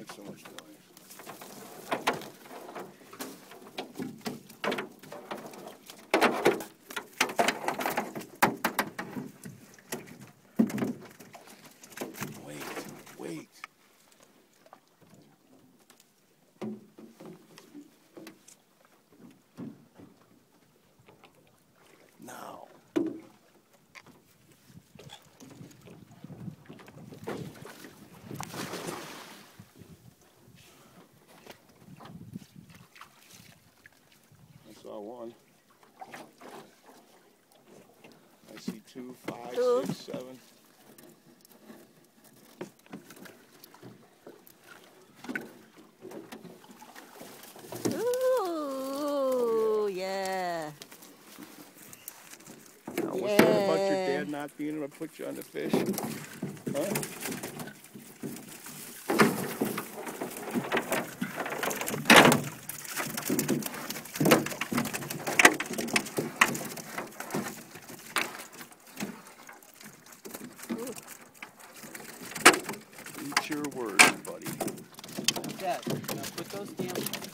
Makes so much noise. Wait. Now. I saw one. I see two, five, two. 6, 7. Ooh, yeah. Now, what's that about your dad not being able to put you on the fish? Huh? Eat your words, buddy. Dad, now put those down.